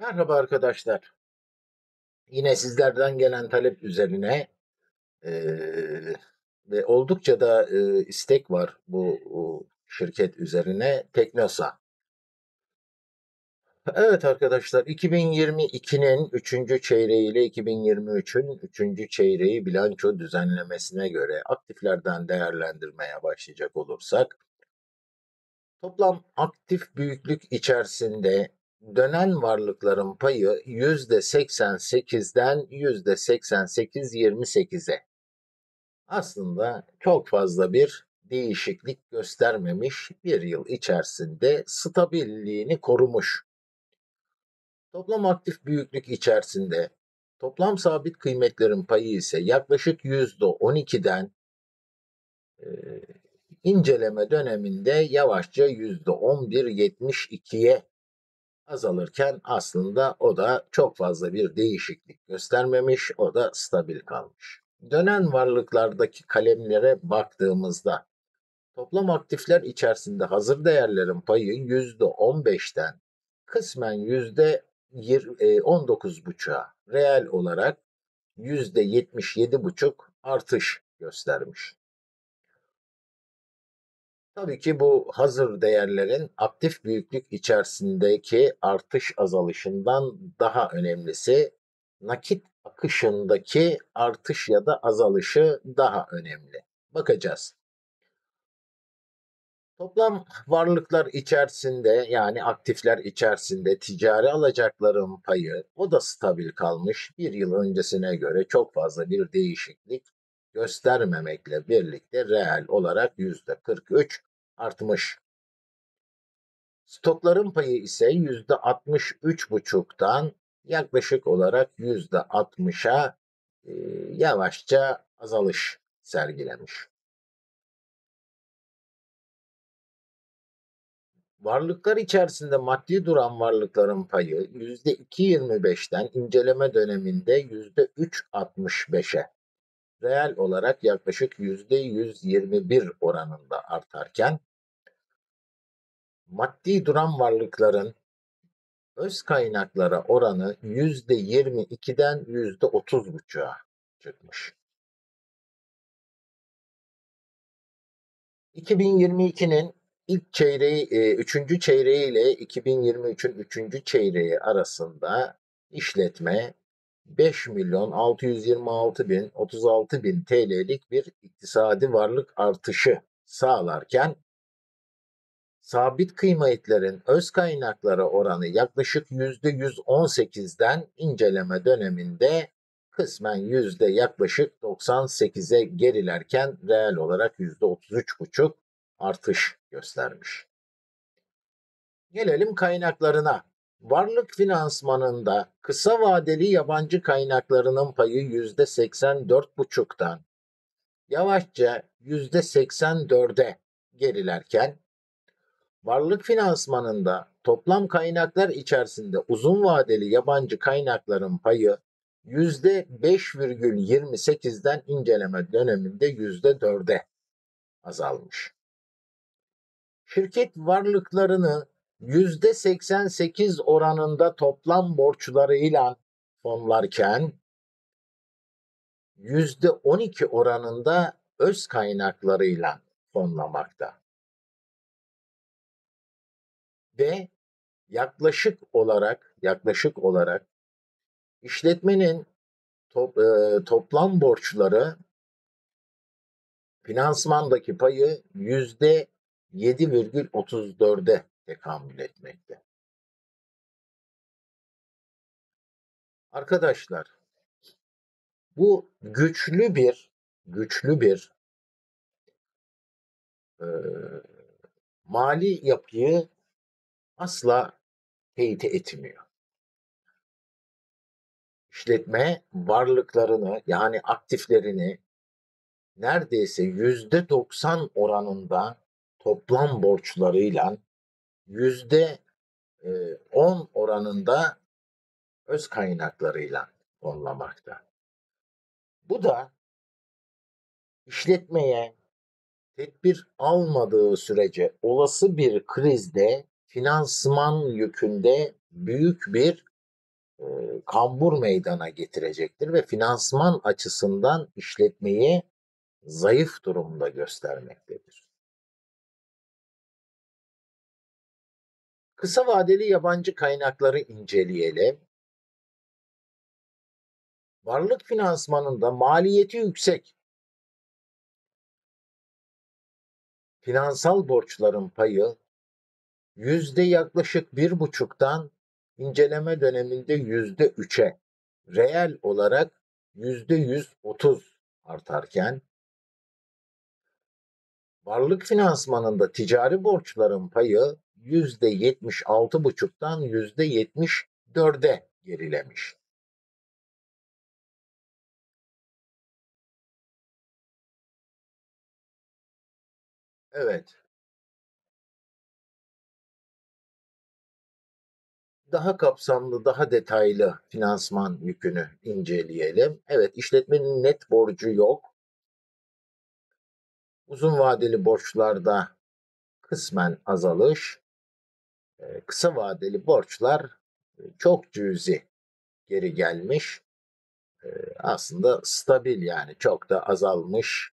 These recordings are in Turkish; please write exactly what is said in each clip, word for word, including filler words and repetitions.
Merhaba arkadaşlar. Yine sizlerden gelen talep üzerine e, ve oldukça da e, istek var bu o, şirket üzerine Teknosa. Evet arkadaşlar, iki bin yirmi ikinin üçüncü çeyreği ile iki bin yirmi üçün üçüncü çeyreği bilanço düzenlemesine göre aktiflerden değerlendirmeye başlayacak olursak, toplam aktif büyüklük içerisinde dönen varlıkların payı yüzde seksen sekizden yüzde seksen sekiz virgül yirmi sekize. Aslında çok fazla bir değişiklik göstermemiş, bir yıl içerisinde stabilliğini korumuş. Toplam aktif büyüklük içerisinde toplam sabit kıymetlerin payı ise yaklaşık yüzde on ikiden e, inceleme döneminde yavaşça yüzde on bir virgül yetmiş ikiye azalırken aslında o da çok fazla bir değişiklik göstermemiş, o da stabil kalmış. Dönen varlıklardaki kalemlere baktığımızda toplam aktifler içerisinde hazır değerlerin payı yüzde on beşten kısmen yüzde on dokuz virgül beşe reel olarak yüzde yetmiş yedi virgül beş artış göstermiş. Tabii ki bu hazır değerlerin aktif büyüklük içerisindeki artış azalışından daha önemlisi nakit akışındaki artış ya da azalışı daha önemli. Bakacağız. Toplam varlıklar içerisinde, yani aktifler içerisinde ticari alacakların payı, o da stabil kalmış. Bir yıl öncesine göre çok fazla bir değişiklik göstermemekle birlikte reel olarak yüzde kırk üç artmış. Stokların payı ise yüzde altmış üç virgül beşten yaklaşık olarak yüzde altmışa e, yavaşça azalış sergilemiş. Varlıklar içerisinde maddi duran varlıkların payı yüzde iki virgül yirmi beşten inceleme döneminde yüzde üç virgül altmış beşe reel olarak yaklaşık yüzde yüz yirmi bir oranında artarken, maddi duran varlıkların öz kaynaklara oranı yüzde yirmi ikiden yüzde otuz virgül beşe çıkmış. iki bin yirmi ikinin ilk çeyreği, üçüncü çeyreği ile iki bin yirmi üçün üçüncü çeyreği arasında işletme beş milyon altı yüz yirmi altı bin otuz altı bin T L'lik bir iktisadi varlık artışı sağlarken, sabit kıymetlerin öz kaynaklara oranı yaklaşık yüzde yüz on sekizden inceleme döneminde kısmen yüzde yaklaşık doksan sekize gerilerken reel olarak yüzde otuz üç virgül beş artış göstermiş. Gelelim kaynaklarına. Varlık finansmanında kısa vadeli yabancı kaynaklarının payı yüzde seksen dört virgül beşten yavaşça yüzde seksen dörde gerilerken, varlık finansmanında toplam kaynaklar içerisinde uzun vadeli yabancı kaynakların payı yüzde beş virgül yirmi sekizden inceleme döneminde yüzde dörde azalmış. Şirket varlıklarını yüzde seksen sekiz oranında toplam borçlarıyla fonlarken, yüzde on iki oranında öz kaynaklarıyla fonlamakta. Ve yaklaşık olarak yaklaşık olarak işletmenin top, e, toplam borçları finansmandaki payı yüzde yedi virgül otuz dörde tekamül etmekte. Arkadaşlar, bu güçlü bir güçlü bir e, mali yapıyı asla teyit etmiyor. İşletme varlıklarını, yani aktiflerini neredeyse yüzde doksan oranında toplam borçlarıyla yüzde yüzde on oranında öz kaynaklarıyla fonlamakta. Bu da işletmeye tedbir almadığı sürece olası bir krizde finansman yükünde büyük bir e, kambur meydana getirecektir ve finansman açısından işletmeyi zayıf durumda göstermektedir. Kısa vadeli yabancı kaynakları inceleyelim. Varlık finansmanında maliyeti yüksek finansal borçların payı yüzde yaklaşık bir buçuktan inceleme döneminde yüzde üçe, reel olarak yüzde yüz otuz artarken, varlık finansmanında ticari borçların payı yüzde yetmiş altı buçuktan yüzde yetmiş dörde gerilemiş. Evet. Daha kapsamlı, daha detaylı finansman yükünü inceleyelim. Evet, işletmenin net borcu yok. Uzun vadeli borçlarda kısmen azalış, kısa vadeli borçlar çok cüzi geri gelmiş. Aslında stabil, yani çok da azalmış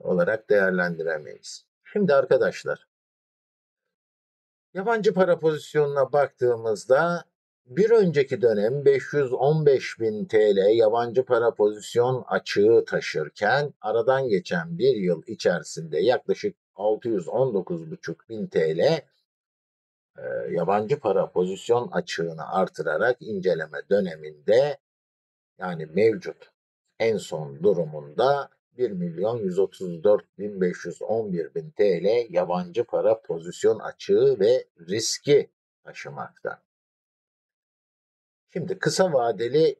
olarak değerlendiremeyiz. Şimdi arkadaşlar, yabancı para pozisyonuna baktığımızda bir önceki dönem beş yüz on beş bin TL yabancı para pozisyon açığı taşırken aradan geçen bir yıl içerisinde yaklaşık altı yüz on dokuz buçuk bin TL e, yabancı para pozisyon açığını artırarak inceleme döneminde, yani mevcut en son durumunda bir milyon yüz otuz dört bin beş yüz on bir bin TL yabancı para pozisyon açığı ve riski taşımakta. Şimdi kısa vadeli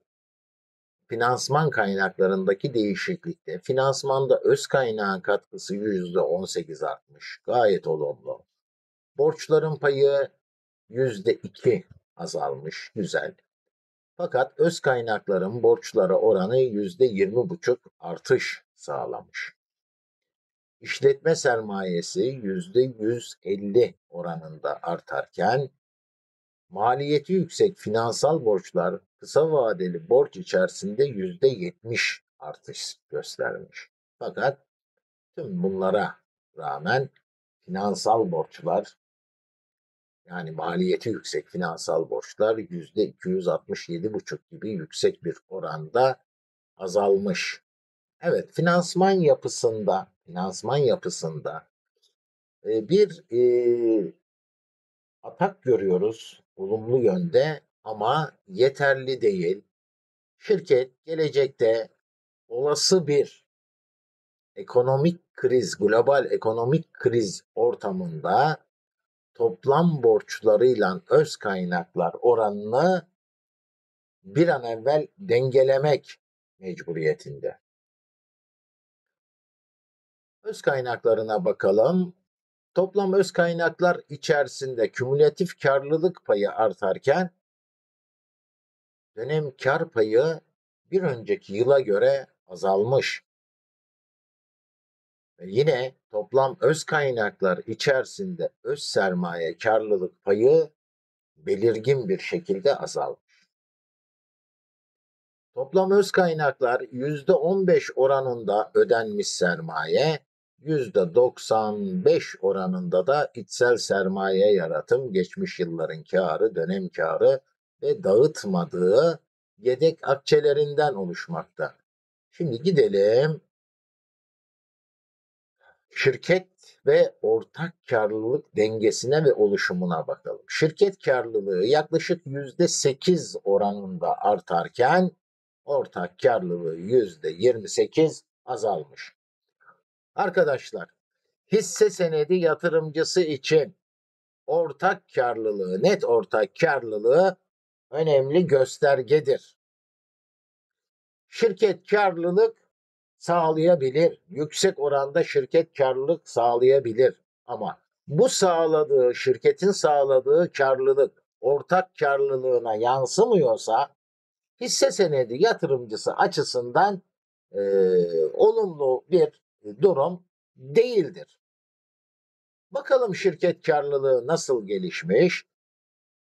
finansman kaynaklarındaki değişiklikte finansmanda öz kaynağın katkısı yüzde on sekiz artmış. Gayet olumlu. Borçların payı yüzde iki azalmış. Güzel. Fakat öz kaynakların borçlara oranı yüzde yirmi buçuk artış sağlamış. İşletme sermayesi yüzde yüz elli oranında artarken maliyeti yüksek finansal borçlar kısa vadeli borç içerisinde yüzde yetmiş artış göstermiş. Fakat tüm bunlara rağmen finansal borçlar, yani maliyeti yüksek finansal borçlar yüzde iki yüz altmış yedi buçuk gibi yüksek bir oranda azalmış. Evet, finansman yapısında, finansman yapısında bir e, atak görüyoruz olumlu yönde ama yeterli değil. Şirket gelecekte olası bir ekonomik kriz, global ekonomik kriz ortamında toplam borçlarıyla öz kaynaklar oranını bir an evvel dengelemek mecburiyetinde. Öz kaynaklarına bakalım. Toplam öz kaynaklar içerisinde kümülatif karlılık payı artarken dönem kar payı bir önceki yıla göre azalmış. Ve yine toplam öz kaynaklar içerisinde öz sermaye karlılık payı belirgin bir şekilde azalmış. Toplam öz kaynaklar yüzde on beş oranında ödenmiş sermaye, yüzde doksan beş oranında da içsel sermaye yaratım, geçmiş yılların karı, dönem karı ve dağıtmadığı yedek akçelerinden oluşmakta. Şimdi gidelim. Şirket ve ortak karlılık dengesine ve oluşumuna bakalım. Şirket karlılığı yaklaşık yüzde sekiz oranında artarken ortak karlılığı yüzde yirmi sekiz azalmış. Arkadaşlar, hisse senedi yatırımcısı için ortak karlılığı, net ortak karlılığı önemli göstergedir. Şirket karlılık sağlayabilir, yüksek oranda şirket karlılık sağlayabilir ama bu sağladığı, şirketin sağladığı karlılık ortak karlılığına yansımıyorsa hisse senedi yatırımcısı açısından e, olumlu bir durum değildir. Bakalım şirket karlılığı nasıl gelişmiş?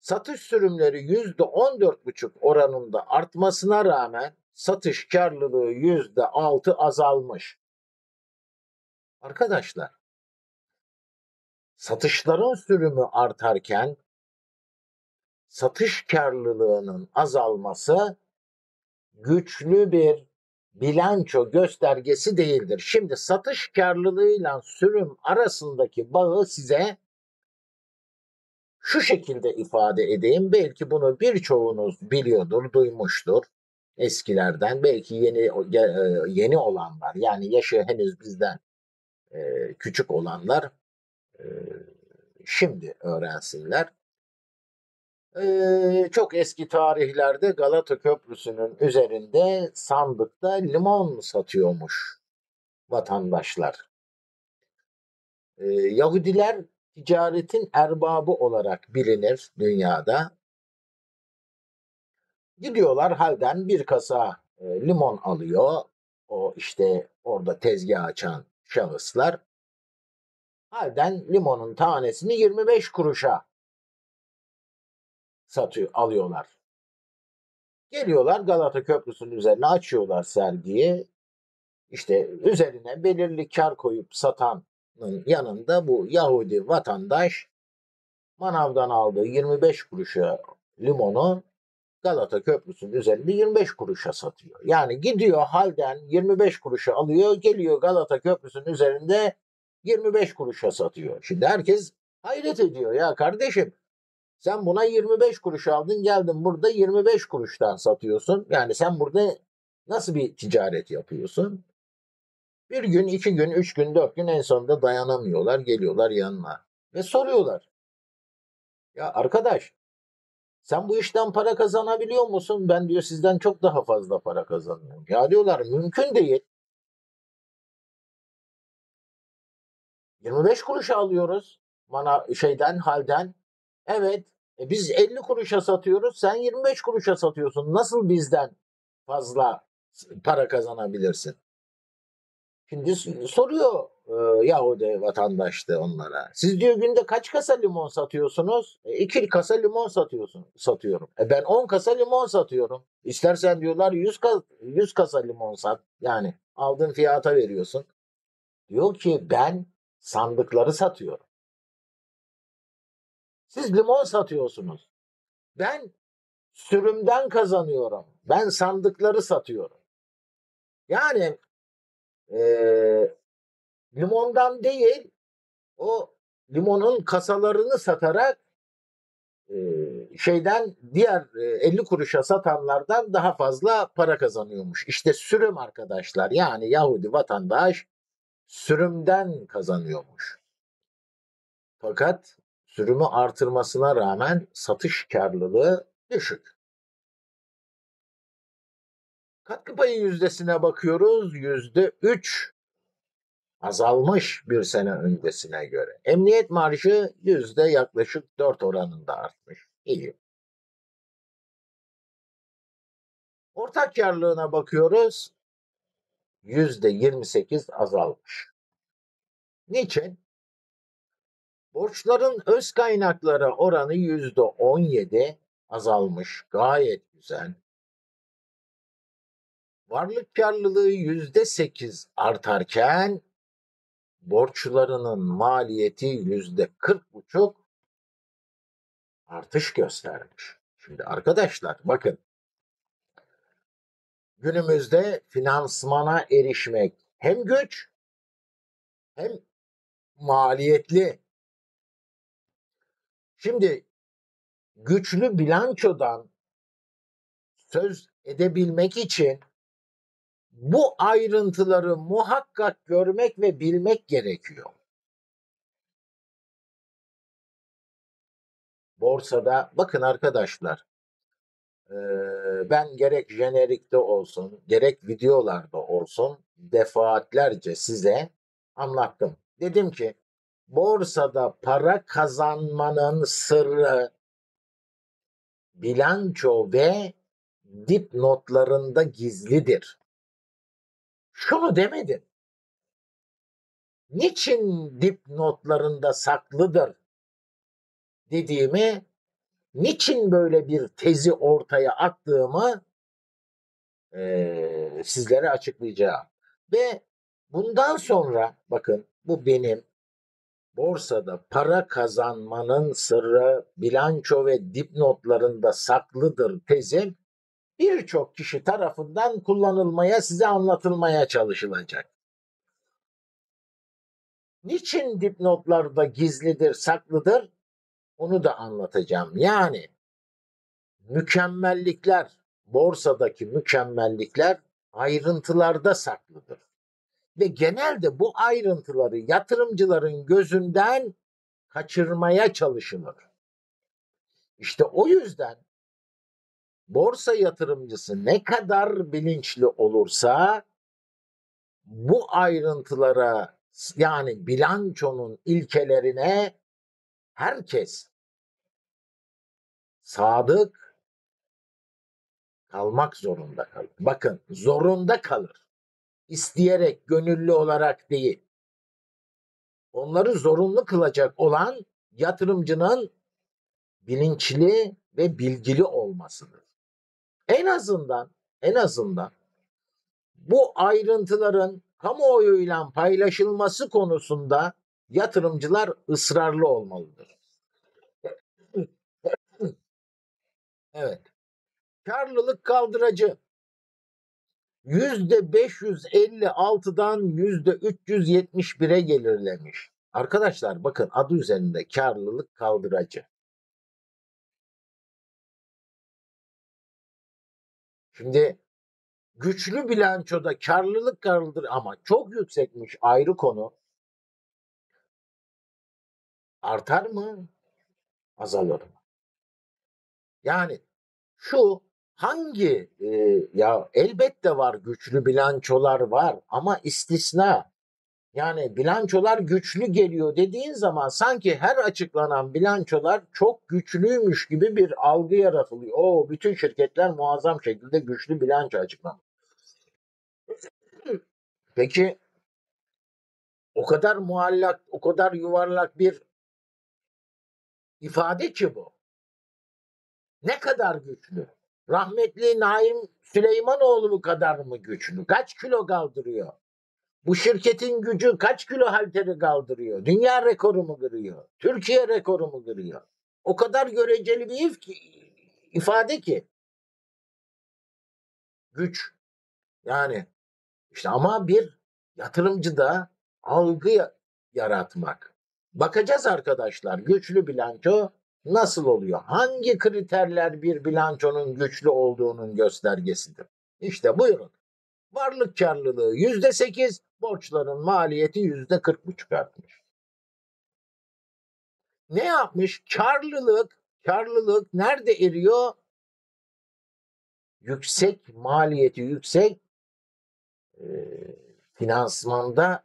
Satış sürümleri yüzde on dört buçuk oranında artmasına rağmen satış karlılığı yüzde altı azalmış. Arkadaşlar, satışların sürümü artarken satış karlılığının azalması güçlü bir bilanço göstergesi değildir. Şimdi satış karlılığıyla sürüm arasındaki bağı size şu şekilde ifade edeyim. Belki bunu birçoğunuz biliyordur, duymuştur eskilerden. Belki yeni yeni olanlar, yani yaşı henüz bizden küçük olanlar şimdi öğrensinler. Ee, çok eski tarihlerde Galata Köprüsü'nün üzerinde sandıkta limon satıyormuş vatandaşlar. Ee, Yahudiler ticaretin erbabı olarak bilinir dünyada. Gidiyorlar halden bir kasa e, limon alıyor. O işte orada tezgah açan şahıslar. Halden limonun tanesini yirmi beş kuruşa satıyor, alıyorlar. Geliyorlar Galata Köprüsü'nün üzerine açıyorlar sergiyi. İşte üzerine belirli kar koyup satanın yanında bu Yahudi vatandaş manavdan aldığı yirmi beş kuruşa limonu Galata Köprüsü'nün üzerinde yirmi beş kuruşa satıyor. Yani gidiyor halden yirmi beş kuruşa alıyor, geliyor Galata Köprüsü'nün üzerinde yirmi beş kuruşa satıyor. Şimdi herkes hayret ediyor, ya kardeşim sen buna yirmi beş kuruş aldın, geldin burada yirmi beş kuruştan satıyorsun. Yani sen burada nasıl bir ticaret yapıyorsun? Bir gün, iki gün, üç gün, dört gün en sonunda dayanamıyorlar. Geliyorlar yanına ve soruyorlar. Ya arkadaş, sen bu işten para kazanabiliyor musun? Ben diyor sizden çok daha fazla para kazanıyorum. Ya diyorlar, mümkün değil. yirmi beş kuruşa alıyoruz bana şeyden, halden. Evet, e biz elli kuruşa satıyoruz, sen yirmi beş kuruşa satıyorsun. Nasıl bizden fazla para kazanabilirsin? Şimdi soruyor e, Yahudi vatandaştı onlara. Siz diyor günde kaç kasa limon satıyorsunuz? E, iki kasa limon satıyorsun, satıyorum. E ben on kasa limon satıyorum. İstersen diyorlar yüz kasa limon sat. Yani aldığın fiyata veriyorsun. Diyor ki ben sandıkları satıyorum. Siz limon satıyorsunuz. Ben sürümden kazanıyorum. Ben sandıkları satıyorum. Yani e, limondan değil, o limonun kasalarını satarak e, şeyden diğer e, elli kuruşa satanlardan daha fazla para kazanıyormuş. İşte sürüm arkadaşlar. Yani Yahudi vatandaş sürümden kazanıyormuş. Fakat sürümü artırmasına rağmen satış karlılığı düşük. Katkı payı yüzdesine bakıyoruz. yüzde üç azalmış bir sene öncesine göre. Emniyet marjı yüzde yaklaşık dört oranında artmış. İyi. Ortak karlılığına bakıyoruz. yüzde yirmi sekiz azalmış. Niçin? Borçların öz kaynaklara oranı yüzde on yedi azalmış. Gayet güzel. Varlık karlılığı yüzde sekiz artarken borçlarının maliyeti yüzde kırk buçuk artış göstermiş. Şimdi arkadaşlar bakın. Günümüzde finansmana erişmek hem güç hem maliyetli. Şimdi güçlü bilançodan söz edebilmek için bu ayrıntıları muhakkak görmek ve bilmek gerekiyor. Borsada bakın arkadaşlar, ben gerek jenerikte olsun gerek videolarda olsun defaatlerce size anlattım. Dedim ki Borsada para kazanmanın sırrı bilanço ve dipnotlarında gizlidir. Şunu demedin. Niçin dipnotlarında saklıdır dediğimi, niçin böyle bir tezi ortaya attığımı e, sizlere açıklayacağım. Ve bundan sonra bakın, bu benim borsada para kazanmanın sırrı bilanço ve dipnotlarında saklıdır tezim birçok kişi tarafından kullanılmaya, size anlatılmaya çalışılacak. Niçin dipnotlarda gizlidir, saklıdır? Onu da anlatacağım. Yani mükemmellikler, borsadaki mükemmellikler ayrıntılarda saklıdır. Ve genelde bu ayrıntıları yatırımcıların gözünden kaçırmaya çalışılır. İşte o yüzden borsa yatırımcısı ne kadar bilinçli olursa bu ayrıntılara, yani bilançonun ilkelerine herkes sadık kalmak zorunda kalır. Bakın, zorunda kalır. İsteyerek, gönüllü olarak değil. Onları zorunlu kılacak olan yatırımcının bilinçli ve bilgili olmasıdır. En azından, en azından bu ayrıntıların kamuoyuyla paylaşılması konusunda yatırımcılar ısrarlı olmalıdır. Evet. Karlılık kaldıracı. yüzde beş yüz elli altıdan yüzde üç yüz yetmiş bire gelirlemiş. Arkadaşlar bakın, adı üzerinde karlılık kaldıracı. Şimdi güçlü bilançoda karlılık kaldıracı ama çok yüksekmiş, ayrı konu. Artar mı? Azalır mı? Yani şu hangi e, ya elbette var, güçlü bilançolar var ama istisna. Yani bilançolar güçlü geliyor dediğin zaman sanki her açıklanan bilançolar çok güçlüymüş gibi bir algı yaratılıyor. O bütün şirketler muazzam şekilde güçlü bilanço açıklamış. Peki o kadar muallak, o kadar yuvarlak bir ifade ki bu. Ne kadar güçlü? Rahmetli Naim Süleymanoğlu kadar mı güçlü? Kaç kilo kaldırıyor? Bu şirketin gücü kaç kilo halteri kaldırıyor? Dünya rekoru mu kırıyor? Türkiye rekoru mu kırıyor? O kadar göreceli bir ifade ki. Güç. Yani işte ama bir yatırımcıda algı yaratmak. Bakacağız arkadaşlar, güçlü bilanço nasıl oluyor? Hangi kriterler bir bilançonun güçlü olduğunun göstergesidir? İşte buyurun. Varlık karlılığı yüzde sekiz, borçların maliyeti yüzde kırk buçuk artmış. Ne yapmış? Karlılık, karlılık nerede eriyor? Yüksek maliyeti yüksek e, finansmanda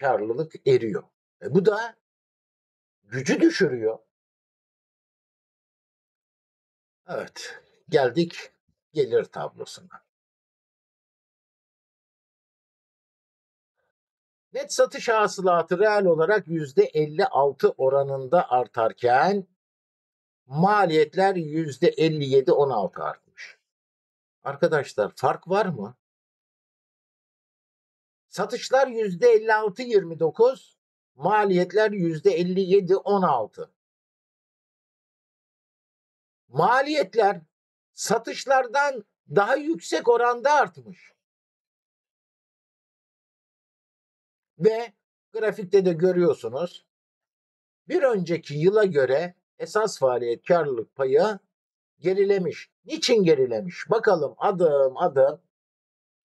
karlılık eriyor. E, bu da gücü düşürüyor. Evet, geldik gelir tablosuna. Net satış hasılatı reel olarak yüzde elli altı oranında artarken maliyetler yüzde elli yedi on altı artmış. Arkadaşlar fark var mı? Satışlar yüzde elli altı yirmi dokuz, maliyetler yüzde elli yedi on altı. Maliyetler satışlardan daha yüksek oranda artmış. Ve grafikte de görüyorsunuz, bir önceki yıla göre esas faaliyet karlılık payı gerilemiş. Niçin gerilemiş? Bakalım adım adım,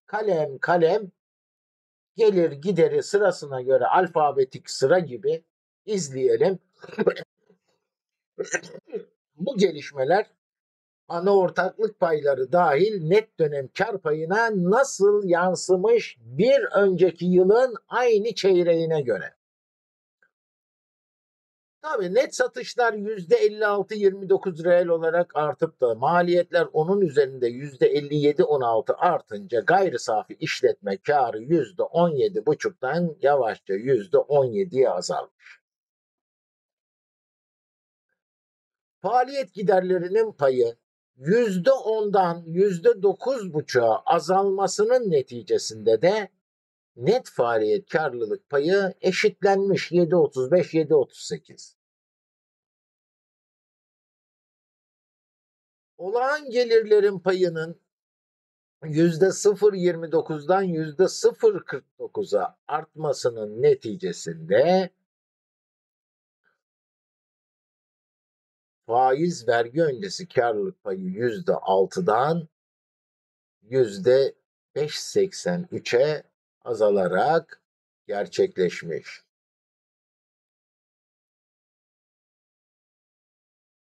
kalem kalem, gelir gideri sırasına göre alfabetik sıra gibi izleyelim. Bu gelişmeler ana ortaklık payları dahil net dönem kar payına nasıl yansımış bir önceki yılın aynı çeyreğine göre? Tabii net satışlar yüzde elli altı yirmi dokuz reel olarak artıp da maliyetler onun üzerinde yüzde elli yedi on altı artınca gayri safi işletme karı yüzde on yedi buçuktan yavaşça yüzde on yediye azalmış. Faaliyet giderlerinin payı yüzde ondan yüzde dokuz buçuğa azalmasının neticesinde de net faaliyet karlılık payı eşitlenmiş yüzde otuz beş yüzde otuz sekiz. Olağan gelirlerin payının yüzde sıfır yirmi dokuzdan yüzde sıfır kırk dokuza artmasının neticesinde faiz vergi öncesi karlılık payı yüzde altıdan yüzde beş yüz seksen üçe azalarak gerçekleşmiş.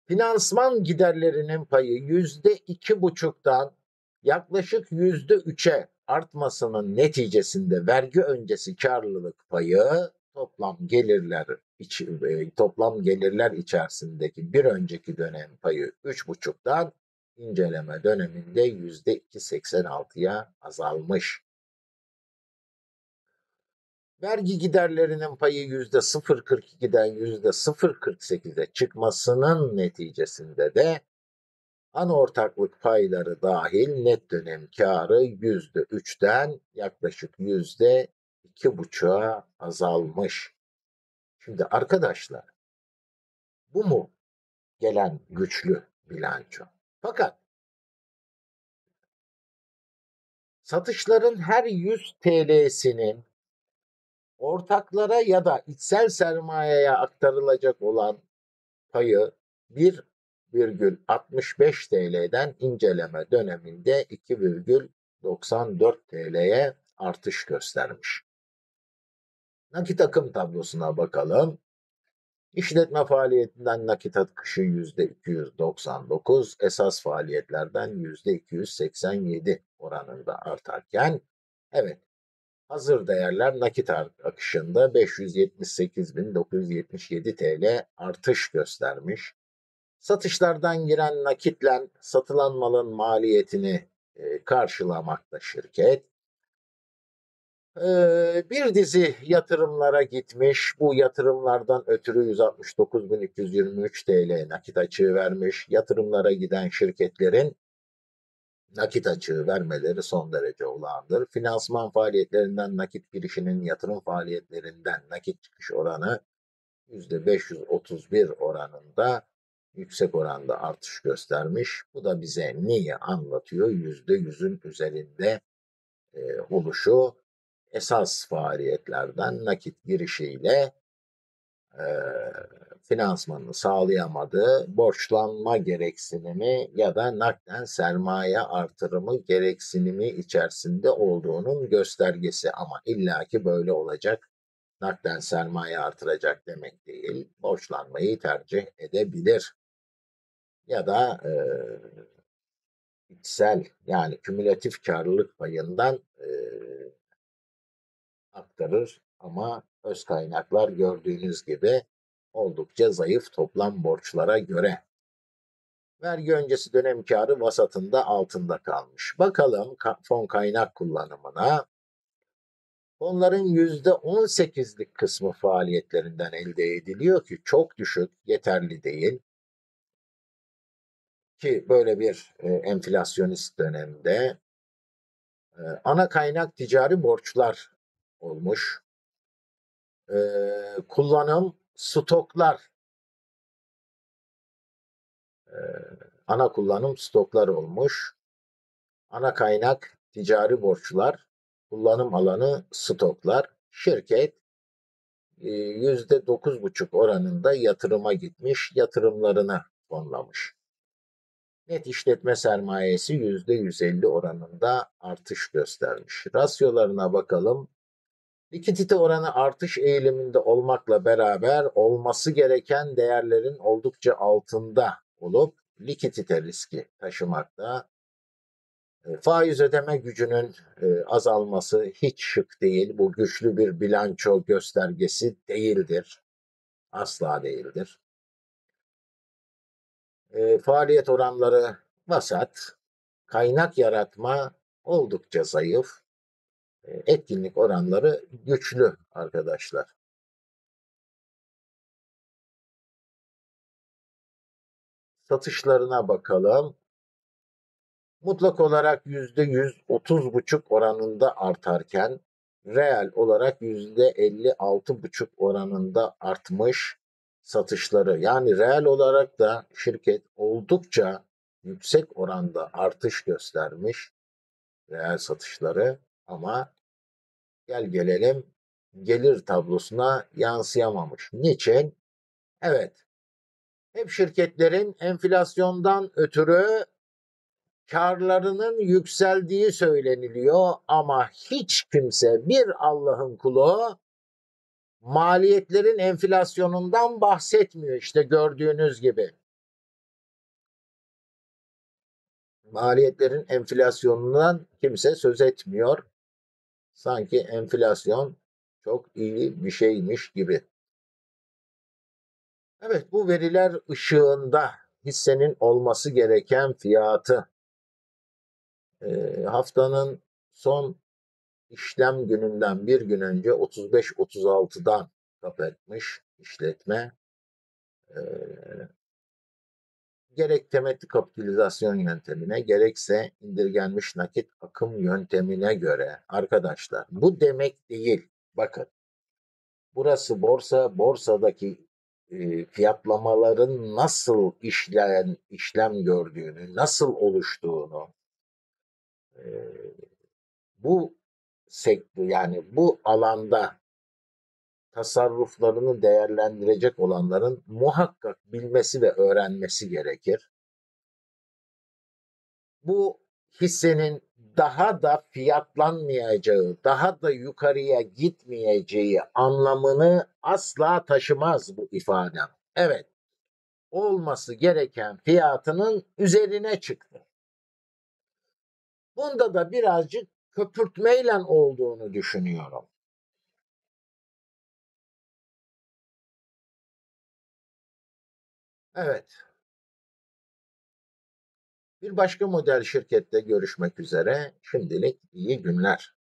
Finansman giderlerinin payı yüzde iki buçuktan yaklaşık yüzde üçe artmasının neticesinde vergi öncesi karlılık payı toplam gelirler toplam gelirler içerisindeki bir önceki dönem payı üç buçuktan inceleme döneminde yüzde iki yüz seksen altıya azalmış. Vergi giderlerinin payı yüzde sıfır kırk ikiden yüzde sıfır kırk sekize çıkmasının neticesinde de ana ortaklık payları dahil net dönem karı yüzde üçten yaklaşık yüzde iki buçuğa azalmış. Şimdi arkadaşlar, bu mu gelen güçlü bilanço? Fakat satışların her yüz TL'sinin ortaklara ya da içsel sermayeye aktarılacak olan payı bir virgül altmış beş TL'den inceleme döneminde iki virgül doksan dört TL'ye artış göstermiş. Nakit akım tablosuna bakalım. İşletme faaliyetinden nakit akışı yüzde iki yüz doksan dokuz, esas faaliyetlerden yüzde iki yüz seksen yedi oranında artarken, evet, hazır değerler nakit akışında beş yüz yetmiş sekiz bin dokuz yüz yetmiş yedi TL artış göstermiş. Satışlardan giren nakitle satılan malın maliyetini karşılamakta şirket. Bir dizi yatırımlara gitmiş. Bu yatırımlardan ötürü yüz altmış dokuz bin iki yüz yirmi üç TL nakit açığı vermiş. Yatırımlara giden şirketlerin nakit açığı vermeleri son derece olağandır. Finansman faaliyetlerinden nakit girişinin yatırım faaliyetlerinden nakit çıkış oranı yüzde beş yüz otuz bir oranında yüksek oranda artış göstermiş. Bu da bize neyi anlatıyor? yüzde yüzün üzerinde e, oluşu esas faaliyetlerden nakit girişiyle e, finansmanını sağlayamadığı borçlanma gereksinimi ya da nakden sermaye artırımı gereksinimi içerisinde olduğunun göstergesi. Ama illaki böyle olacak, nakden sermaye artıracak demek değil, borçlanmayı tercih edebilir ya da e, içsel, yani kümülatif karlılık payından e, aktarır ama öz kaynaklar gördüğünüz gibi oldukça zayıf toplam borçlara göre. Vergi öncesi dönem karı vasatında altında kalmış. Bakalım fon kaynak kullanımına. Fonların yüzde on sekizlik kısmı faaliyetlerinden elde ediliyor ki çok düşük, yeterli değil. Ki böyle bir enflasyonist dönemde ana kaynak ticari borçlar olmuş. Kullanım, stoklar, ee, ana kullanım stoklar olmuş. Ana kaynak ticari borçlar, kullanım alanı stoklar. Şirket e, yüzde dokuz buçuk oranında yatırıma gitmiş, yatırımlarını fonlamış. Net işletme sermayesi yüzde yüz elli oranında artış göstermiş. Rasyolarına bakalım. Likidite oranı artış eğiliminde olmakla beraber olması gereken değerlerin oldukça altında olup likidite riski taşımakta. Faiz ödeme gücünün azalması hiç şık değil. Bu güçlü bir bilanço göstergesi değildir. asla değildir. E, faaliyet oranları vasat, kaynak yaratma oldukça zayıf, e, etkinlik oranları güçlü arkadaşlar. Satışlarına bakalım. Mutlak olarak yüzde yüz otuz virgül beş oranında artarken reel olarak yüzde elli altı virgül beş oranında artmış satışları. Yani reel olarak da şirket oldukça yüksek oranda artış göstermiş reel satışları, ama gel gelelim gelir tablosuna yansıyamamış. Niçin? Evet. Hep şirketlerin enflasyondan ötürü karlarının yükseldiği söyleniliyor, ama hiç kimse, bir Allah'ın kulu, maliyetlerin enflasyonundan bahsetmiyor. İşte gördüğünüz gibi maliyetlerin enflasyonundan kimse söz etmiyor. Sanki enflasyon çok iyi bir şeymiş gibi. Evet, bu veriler ışığında hissenin olması gereken fiyatı, haftanın son işlem gününden bir gün önce otuz beş otuz altıdan kapatmış işletme. E, gerek temettü kapitalizasyon yöntemine, gerekse indirgenmiş nakit akım yöntemine göre arkadaşlar. Bu demek değil. Bakın, burası borsa. Borsadaki e, fiyatlamaların nasıl işleyen, işlem gördüğünü, nasıl oluştuğunu, bu sektör, yani bu alanda tasarruflarını değerlendirecek olanların muhakkak bilmesi ve öğrenmesi gerekir. Bu hissenin daha da fiyatlanmayacağı, daha da yukarıya gitmeyeceği anlamını asla taşımaz bu ifadem. Evet, olması gereken fiyatının üzerine çıktı. Bunda da birazcık köpürtmeyle olduğunu düşünüyorum. Evet. Bir başka model şirkette görüşmek üzere. Şimdilik iyi günler.